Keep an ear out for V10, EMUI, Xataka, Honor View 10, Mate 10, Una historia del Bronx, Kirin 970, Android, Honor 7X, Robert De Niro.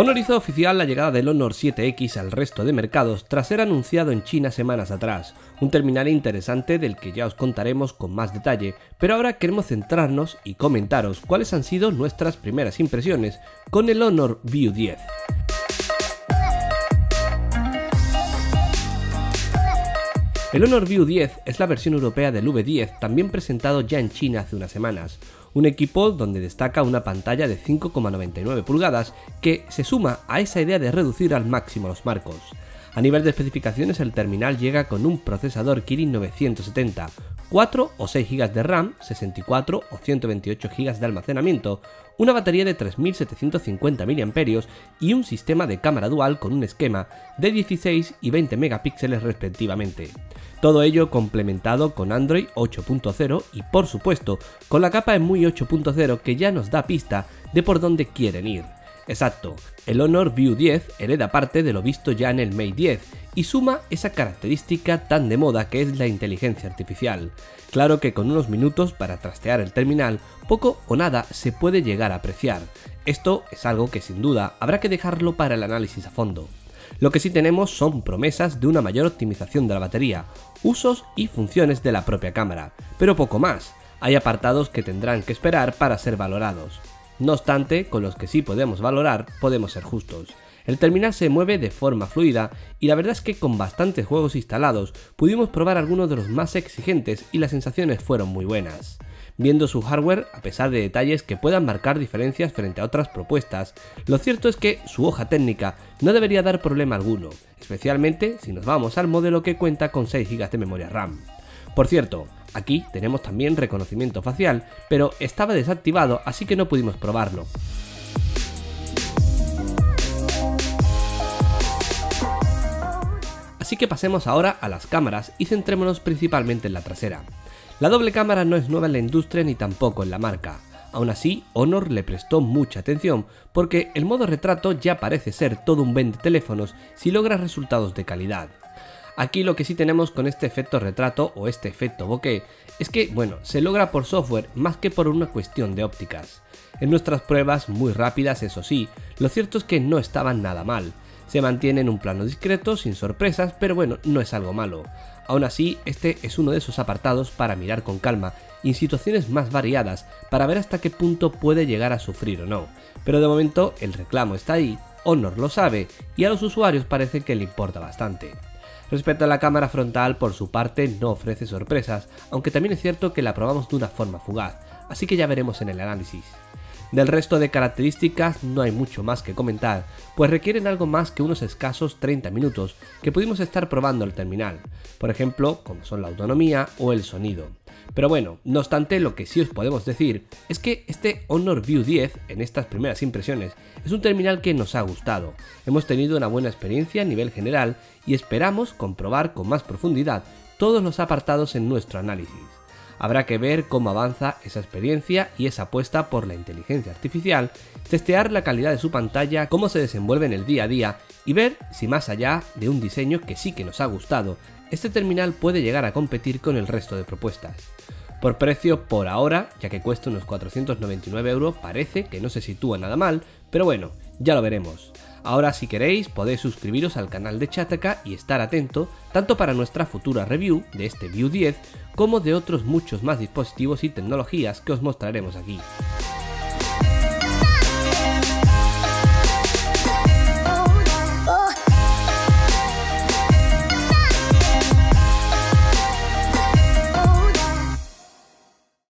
Honor hizo oficial la llegada del Honor 7X al resto de mercados tras ser anunciado en China semanas atrás, un terminal interesante del que ya os contaremos con más detalle, pero ahora queremos centrarnos y comentaros cuáles han sido nuestras primeras impresiones con el Honor View 10. El Honor View 10 es la versión europea del V10, también presentado ya en China hace unas semanas. Un equipo donde destaca una pantalla de 5,99 pulgadas que se suma a esa idea de reducir al máximo los marcos. A nivel de especificaciones, el terminal llega con un procesador Kirin 970, 4 o 6 GB de RAM, 64 o 128 GB de almacenamiento, una batería de 3750 mAh y un sistema de cámara dual con un esquema de 16 y 20 megapíxeles respectivamente. Todo ello complementado con Android 8.0 y, por supuesto, con la capa EMUI 8.0 que ya nos da pista de por dónde quieren ir. Exacto, el Honor View 10 hereda parte de lo visto ya en el Mate 10 y suma esa característica tan de moda que es la inteligencia artificial. Claro que con unos minutos para trastear el terminal, poco o nada se puede llegar a apreciar. Esto es algo que sin duda habrá que dejarlo para el análisis a fondo. Lo que sí tenemos son promesas de una mayor optimización de la batería, usos y funciones de la propia cámara, pero poco más. Hay apartados que tendrán que esperar para ser valorados. No obstante, con los que sí podemos valorar, podemos ser justos. El terminal se mueve de forma fluida y la verdad es que con bastantes juegos instalados pudimos probar algunos de los más exigentes y las sensaciones fueron muy buenas. Viendo su hardware, a pesar de detalles que puedan marcar diferencias frente a otras propuestas, lo cierto es que su hoja técnica no debería dar problema alguno, especialmente si nos vamos al modelo que cuenta con 6 GB de memoria RAM. Por cierto, aquí tenemos también reconocimiento facial, pero estaba desactivado así que no pudimos probarlo. Así que pasemos ahora a las cámaras y centrémonos principalmente en la trasera. La doble cámara no es nueva en la industria ni tampoco en la marca. Aún así, Honor le prestó mucha atención porque el modo retrato ya parece ser todo un vende teléfonos si logra resultados de calidad. Aquí lo que sí tenemos con este efecto retrato o este efecto bokeh es que, bueno, se logra por software más que por una cuestión de ópticas. En nuestras pruebas, muy rápidas eso sí, lo cierto es que no estaban nada mal. Se mantiene en un plano discreto, sin sorpresas, pero bueno, no es algo malo. Aún así, este es uno de esos apartados para mirar con calma y en situaciones más variadas para ver hasta qué punto puede llegar a sufrir o no. Pero de momento el reclamo está ahí, Honor lo sabe y a los usuarios parece que le importa bastante. Respecto a la cámara frontal, por su parte, no ofrece sorpresas, aunque también es cierto que la probamos de una forma fugaz, así que ya veremos en el análisis. Del resto de características no hay mucho más que comentar, pues requieren algo más que unos escasos 30 minutos que pudimos estar probando el terminal, por ejemplo, como son la autonomía o el sonido. Pero bueno, no obstante, lo que sí os podemos decir es que este Honor View 10, en estas primeras impresiones, es un terminal que nos ha gustado. Hemos tenido una buena experiencia a nivel general y esperamos comprobar con más profundidad todos los apartados en nuestro análisis. Habrá que ver cómo avanza esa experiencia y esa apuesta por la inteligencia artificial, testear la calidad de su pantalla, cómo se desenvuelve en el día a día y ver si más allá de un diseño que sí que nos ha gustado, este terminal puede llegar a competir con el resto de propuestas. Por precio, por ahora, ya que cuesta unos 499 €, parece que no se sitúa nada mal, pero bueno, ya lo veremos. Ahora, si queréis, podéis suscribiros al canal de Xataka y estar atento tanto para nuestra futura review de este View 10 como de otros muchos más dispositivos y tecnologías que os mostraremos aquí.